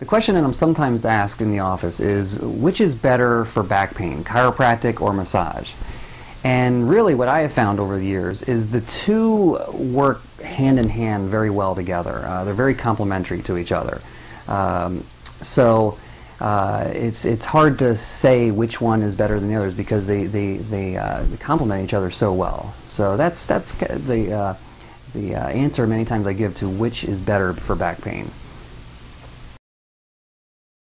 The question that I'm sometimes asked in the office is, which is better for back pain, chiropractic or massage? And really what I have found over the years is the two work hand in hand very well together. They're very complementary to each other. It's hard to say which one is better than the others because they complement each other so well. So that's the answer many times I give to which is better for back pain.